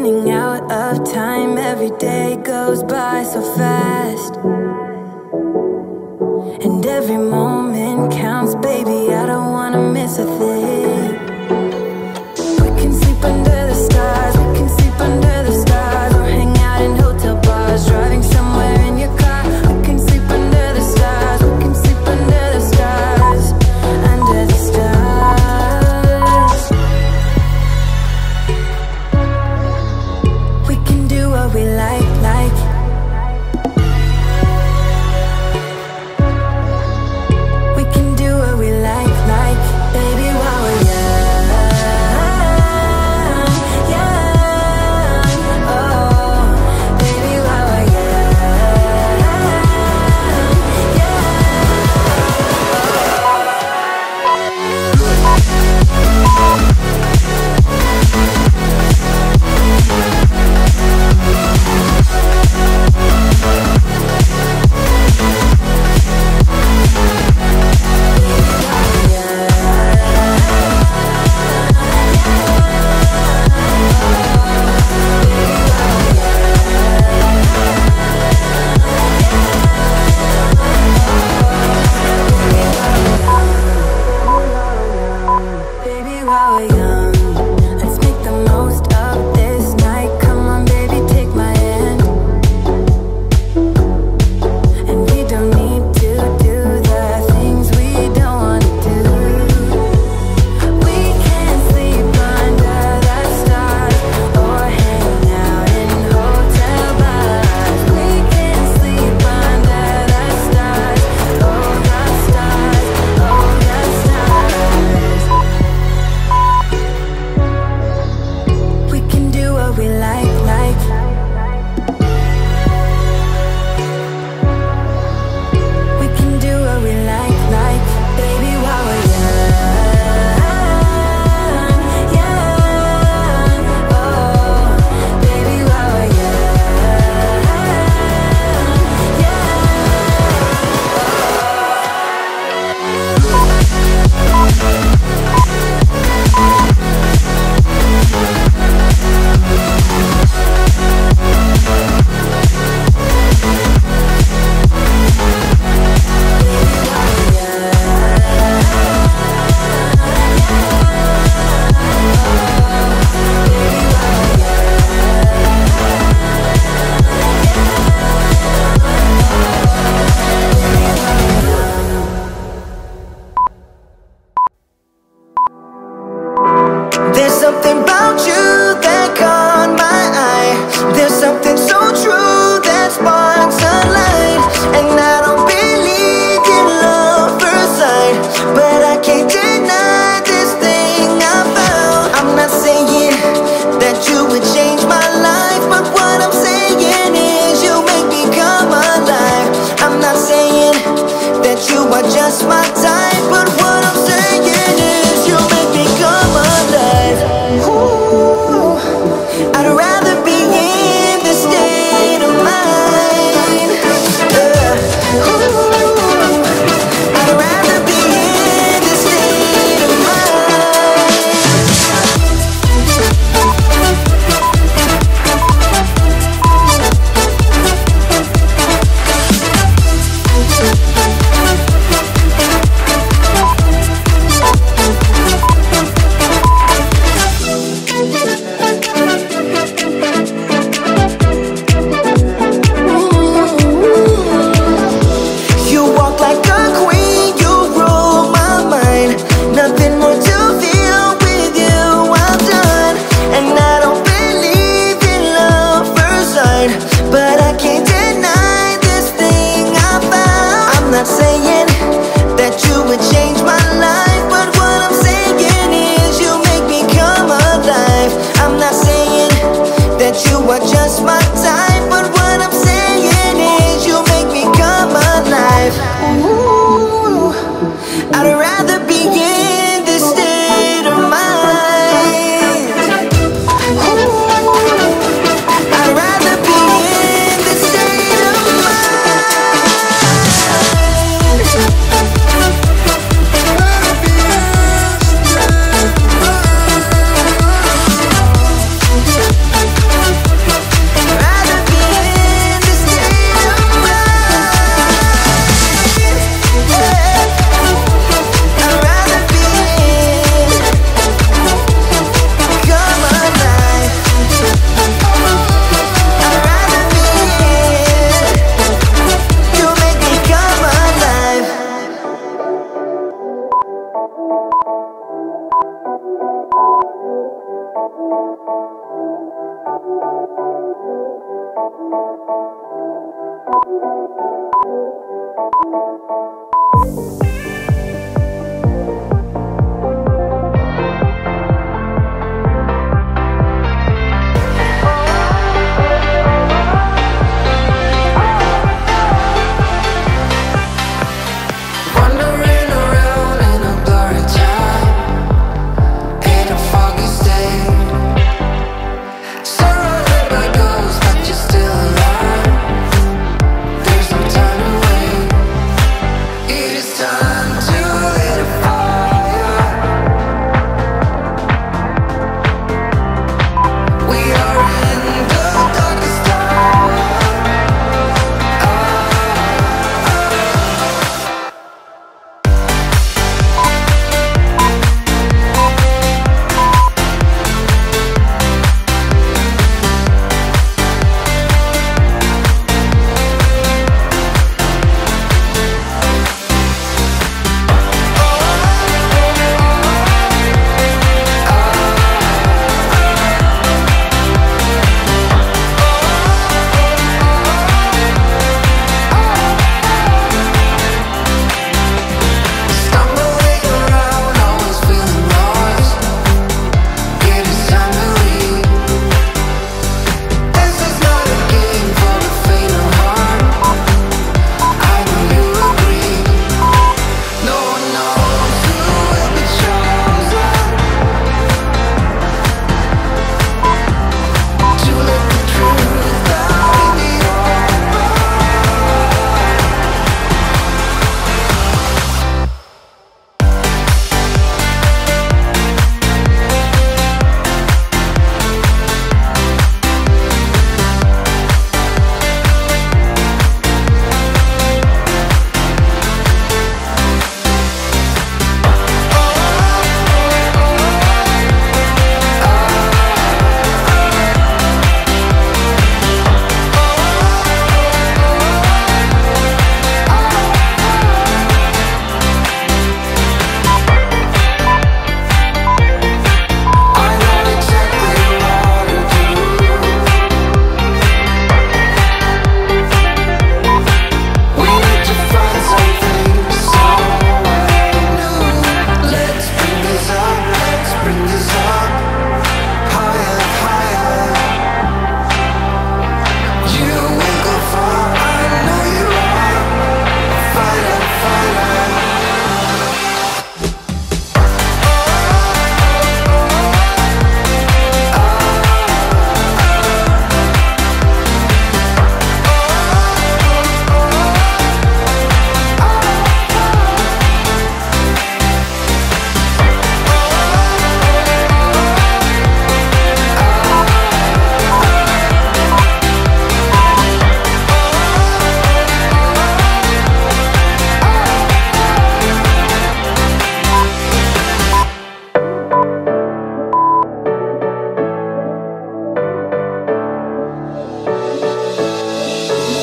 running out of time. Every day goes by so fast, and every moment counts. Baby, I don't wanna miss a thing. We can sleep under the stars, we can sleep under the stars, or hang out in hotel bars, driving somewhere in your car. We can sleep under the stars, we can sleep under the stars, under the stars. We can do what we like.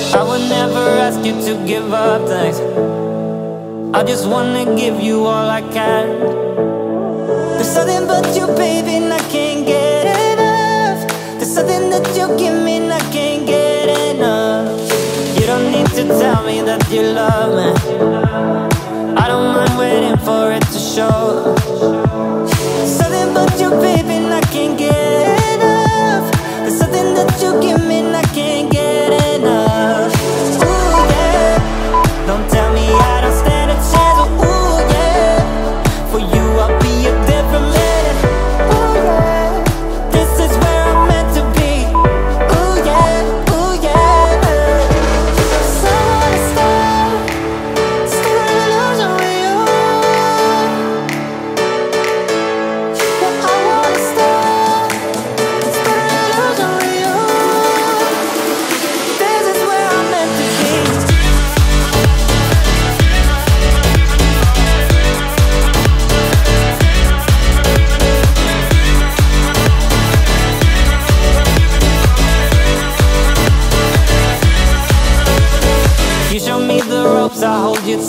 I would never ask you to give up things. I just wanna give you all I can. There's something but you, baby, and I can't get enough. There's something that you give me and I can't get enough. You don't need to tell me that you love me. I don't mind waiting for it to show. Something but you, baby, and I can't get enough. There's something that you give me and I can't get enough.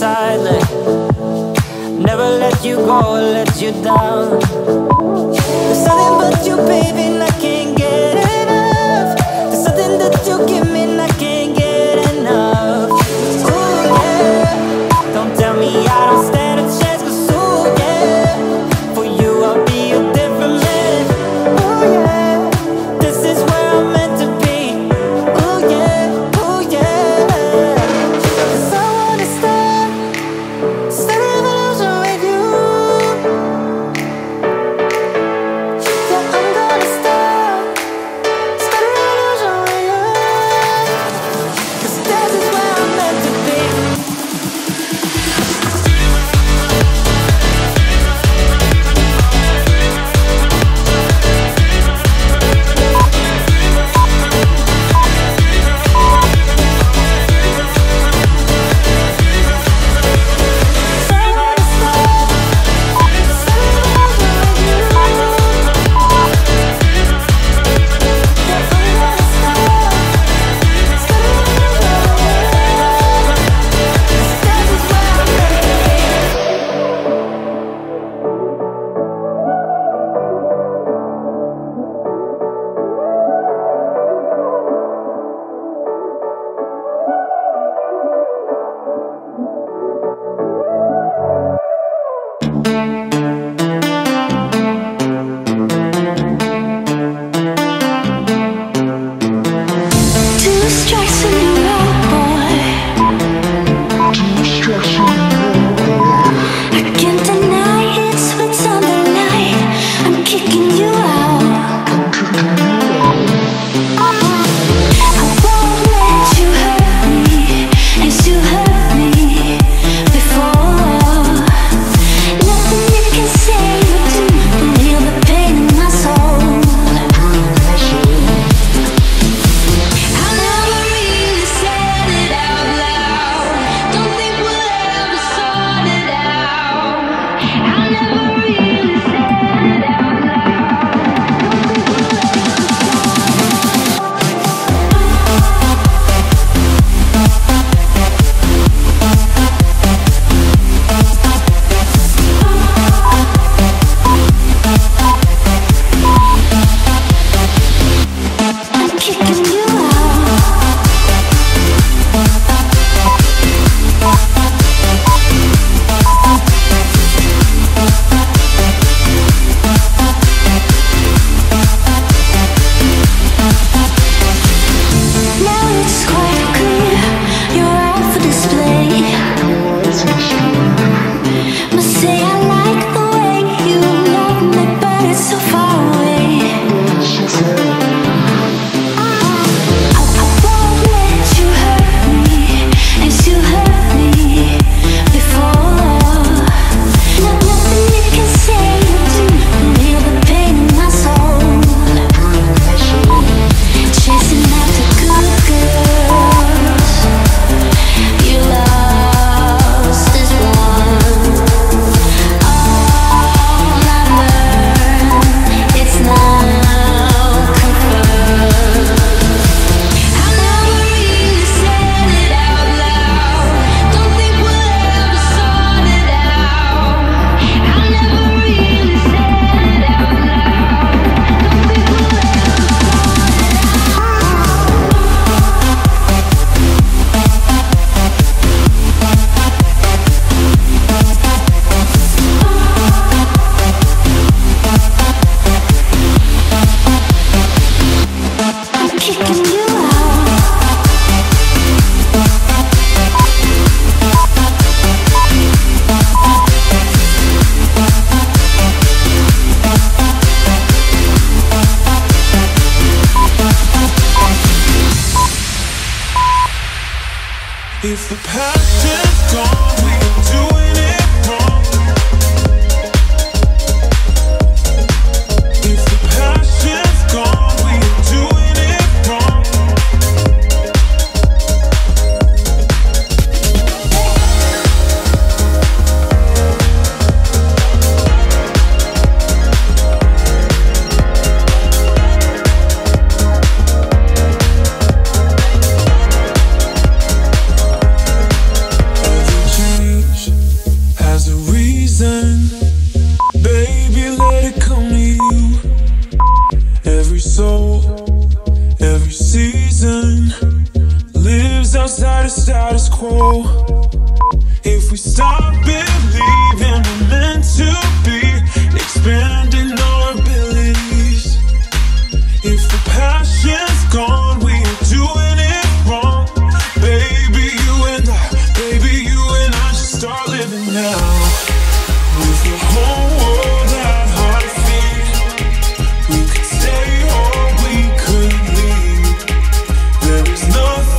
Tightly. Never let you go or let you down. There's nothing but you, baby, and I can't get enough. If the past is gone, we're doing it wrong. If the past is gone, we're doing it wrong. Status quo. If we stop believing we're meant to be, expanding our abilities. If the passion's gone, we are doing it wrong. Baby, you and I should start living now. With the whole world at our feet, we could stay or we could leave. There is nothing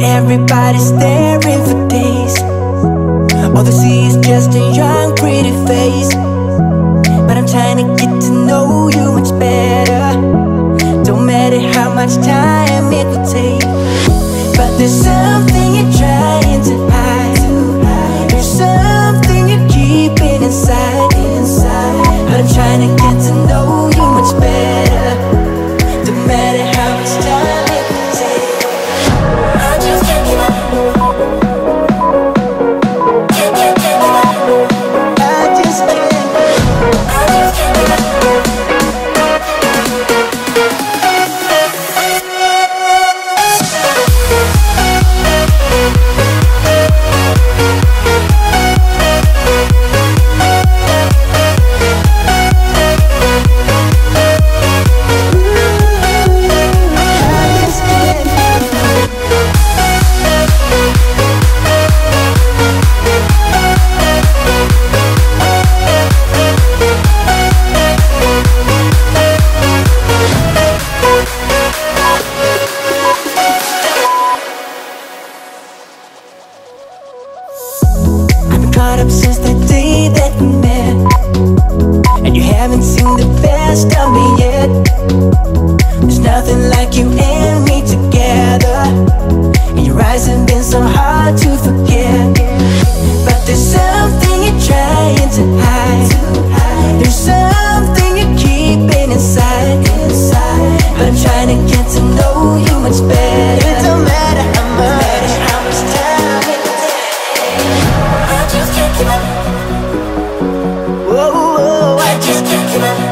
and everybody's staring for days. All they see is just a young pretty face, but I'm trying to get to know you much better. Don't matter how much time it will take, but there's something you're trying to hide. There's something you're keeping inside, but I'm trying to get to know you much better. Don't matter how much time it will take. I just can't give up. I just can't give up.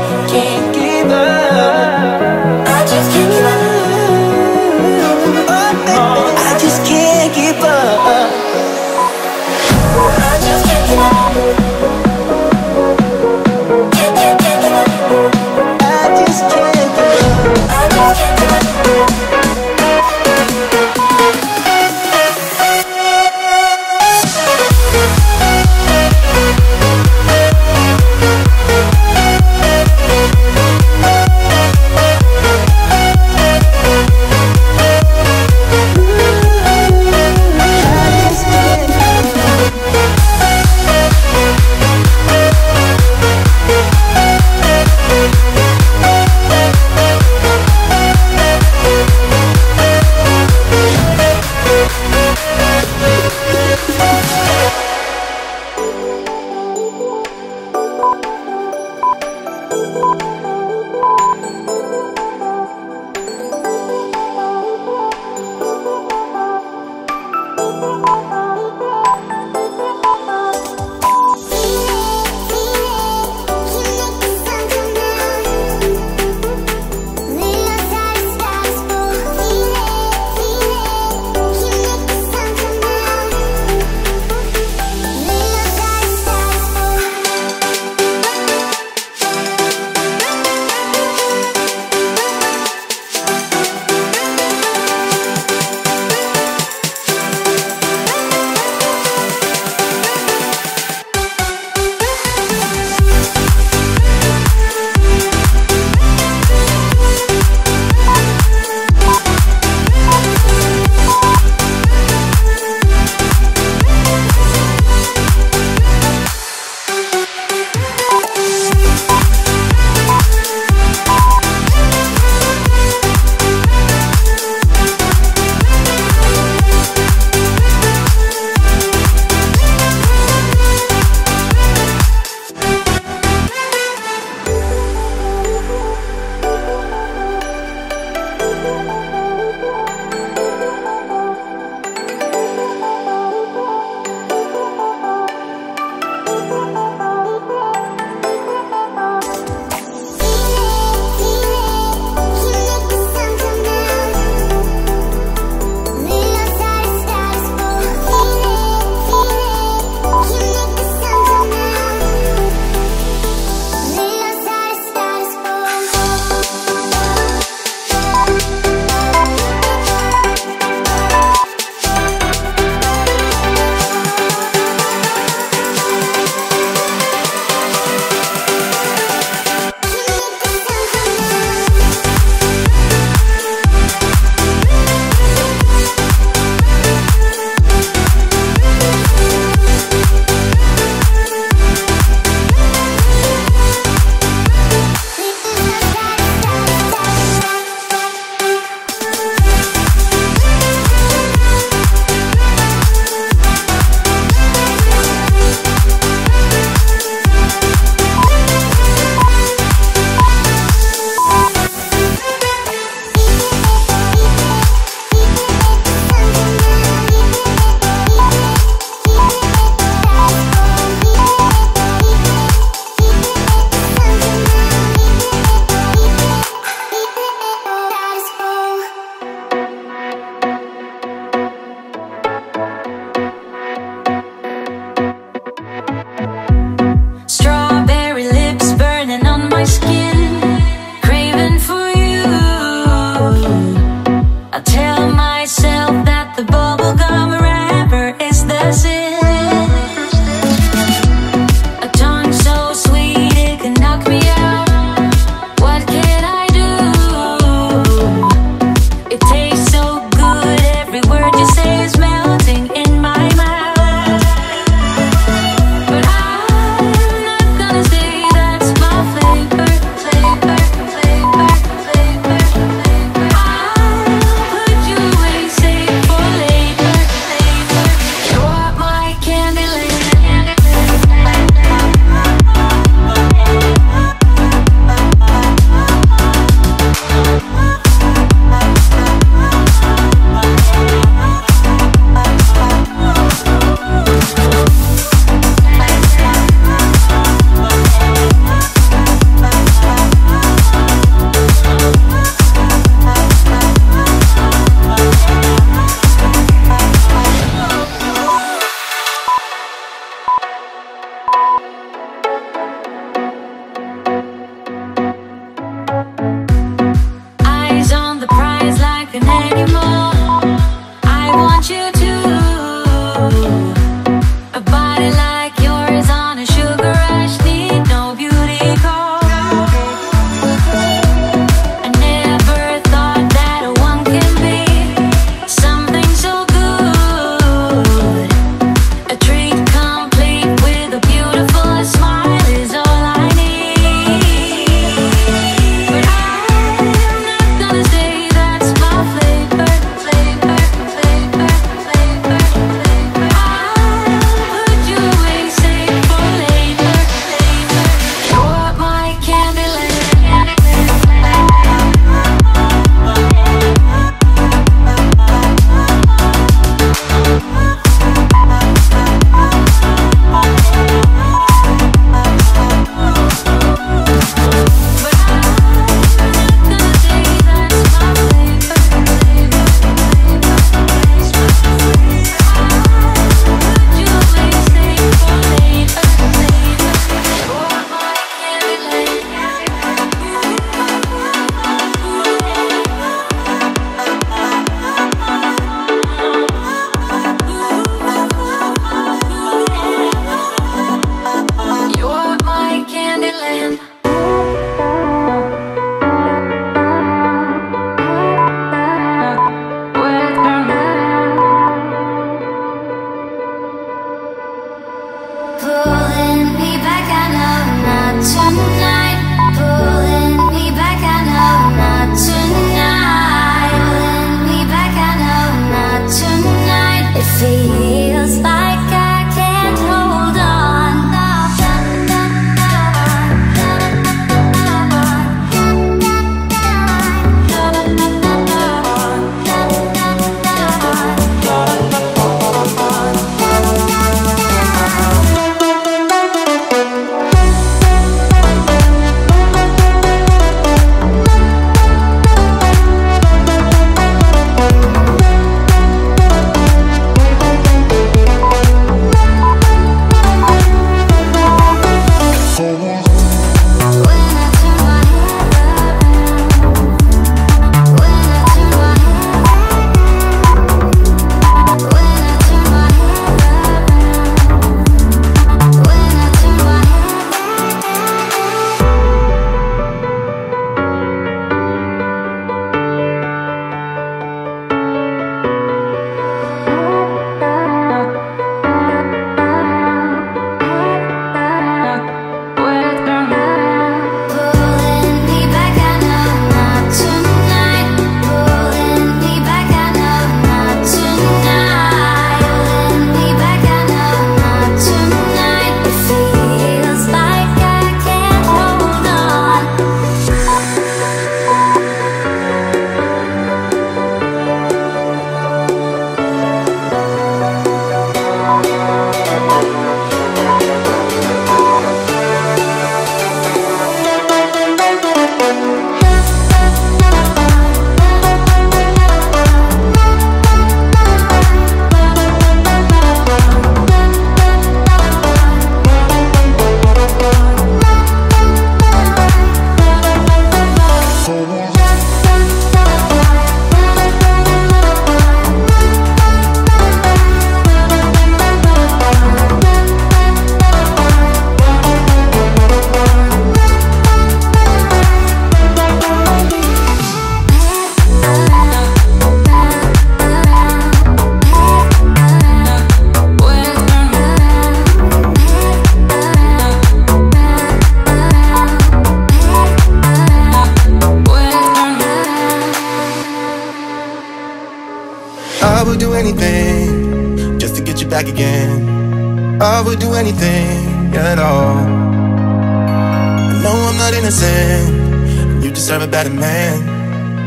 anything just to get you back again. I would do anything at all. I know I'm not innocent, you deserve a better man,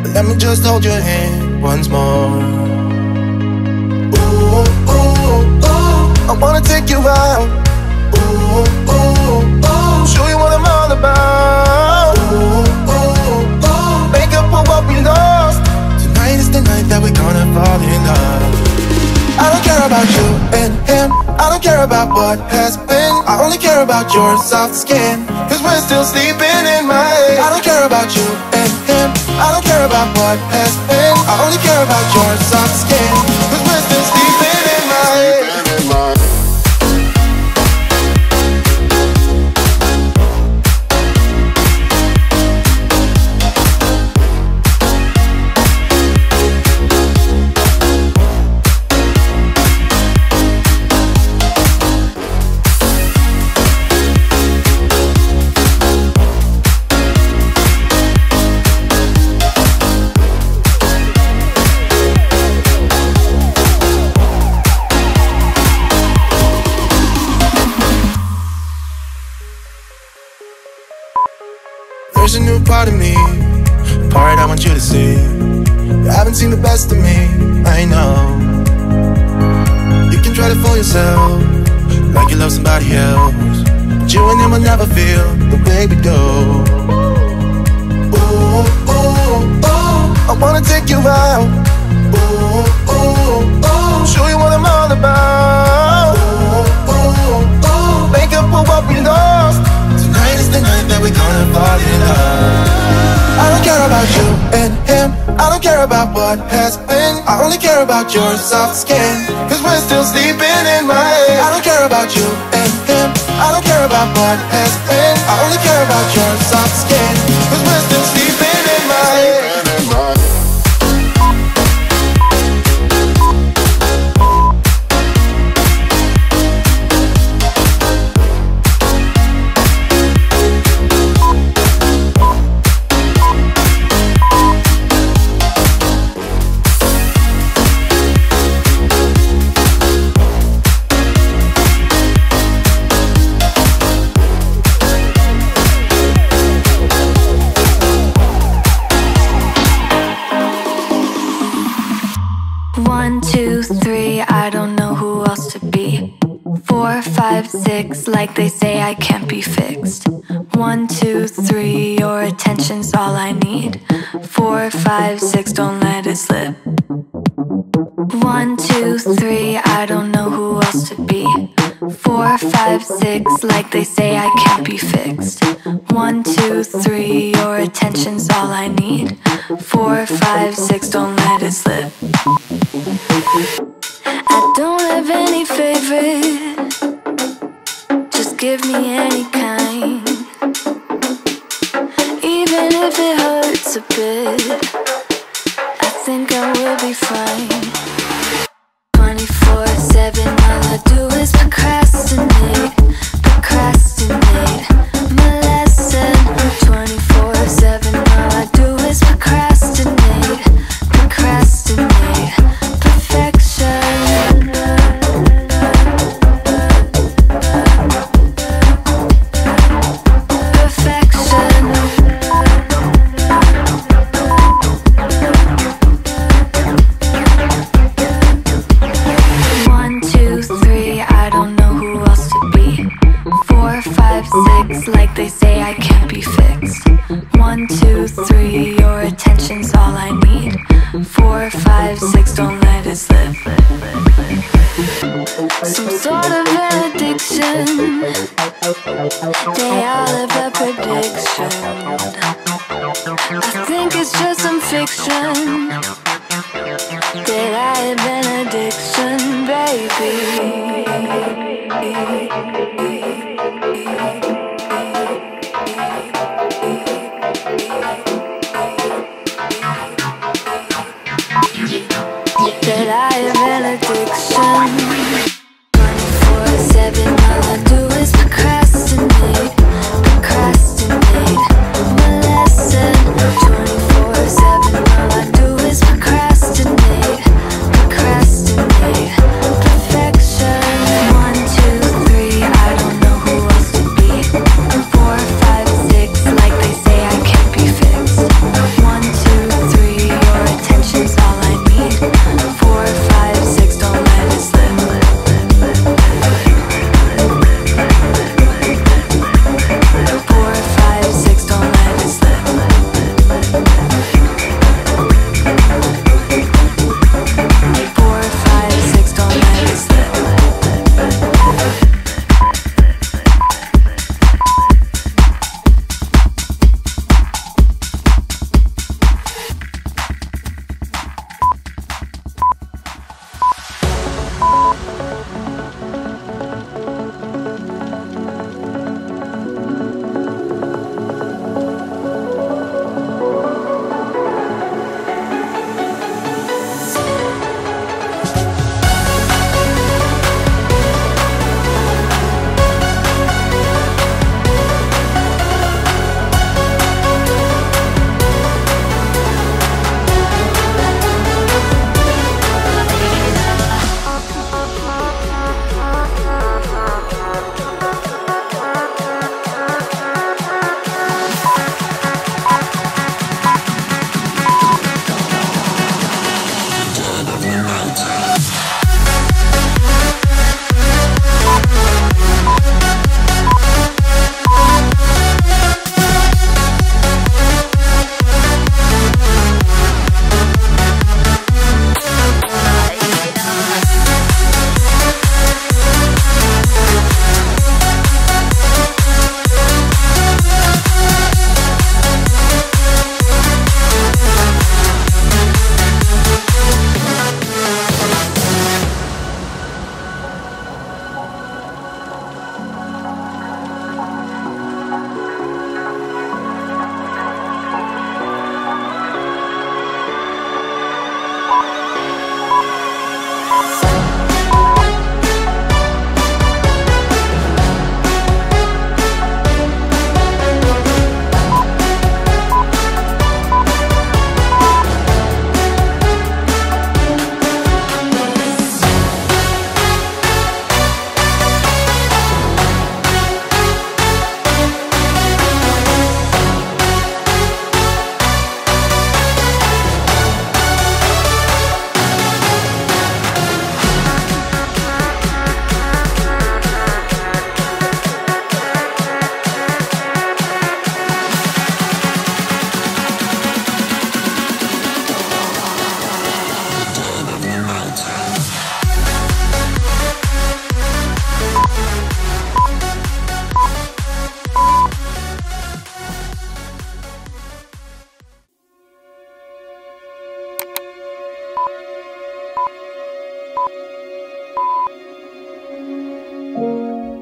but let me just hold your hand once more. Ooh, ooh, ooh, I wanna take you out. Ooh, ooh, ooh, show you what I'm all about. Ooh, ooh, ooh, make up for what we lost. Tonight is the night that we're gonna fall in love. I don't care about you and him, I don't care about what has been, I only care about your soft skin, cause we're still sleeping in my head. I don't care about you and him, I don't care about what has been, I only care about your soft skin, cause we're still sleeping in my head. There's a new part of me, a part I want you to see. You haven't seen the best of me, I know. You can try to fool yourself, like you love somebody else, but you and him will never feel the way we do. Ooh, ooh, ooh, I wanna take you out. Ooh, ooh, ooh, show you what I'm all about. Ooh, ooh, ooh, make up for what we lost. Tonight is the night that we're gonna fall in love. I don't care about you and him, I don't care about what has been, I only care about your soft skin, cause we're still sleeping in my head. I don't care about you and him, I don't care about what has been, I only care about your soft skin, cause we're still sleeping in my head. Like they say, I can't be fixed. 1, 2, 3, your attention's all I need. 4, 5, 6, don't let it slip. 1, 2, 3, I don't know who else to be. 4, 5, 6, like they say, I can't be fixed. 1, 2, 3, your attention's all I need. 4, 5, 6, don't let it slip. I don't have any favorites, give me any kind, even if it hurts a bit, I think I will be fine. 24/7, all I do is procrastinate, procrastinate, my lesson. 24/7, all I do is procrastinate, procrastinate, perfection. Like they say, I can't be fixed. 1, 2, 3, your attention's all I need. 4, 5, 6, don't let it slip. Some sort of an addiction, they all have a prediction. I think it's just some fiction that I have an addiction, baby. That I have an addiction. 24/7, all I do is procrastinate, procrastinate, my lesson. 24/7, all I do is procrastinate, procrastinate.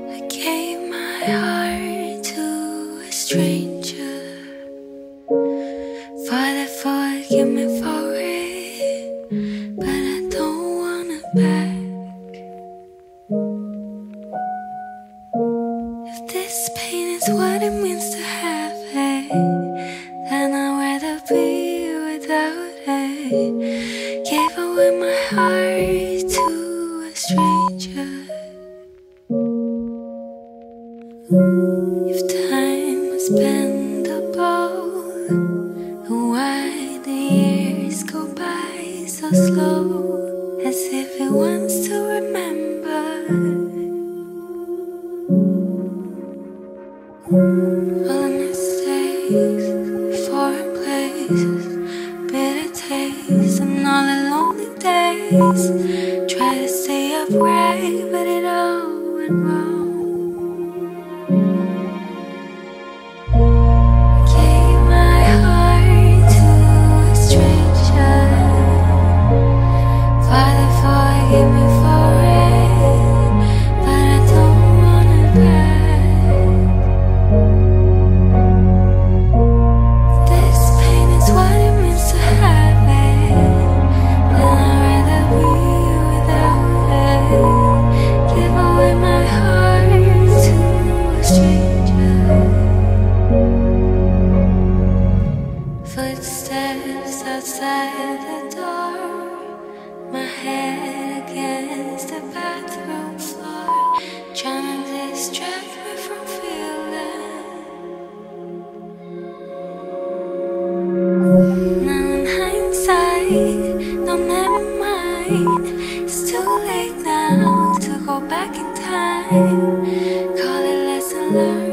I gave my heart to a stranger, Father, forgive me for it, but I don't want it back. If this pain is what it means to have it, then I'd rather be without it. Gave away my heart to a stranger. If time has been the bow, why the years go by so slow, as if it wants to remember all the mistakes, foreign places, bitter taste, and all the lonely days. Try to stay upright, but it all went wrong. Footsteps outside the door, my head against the bathroom floor, trying to distract me from feeling. Now in hindsight, no, never mind, it's too late now to go back in time. Call it lesson learned.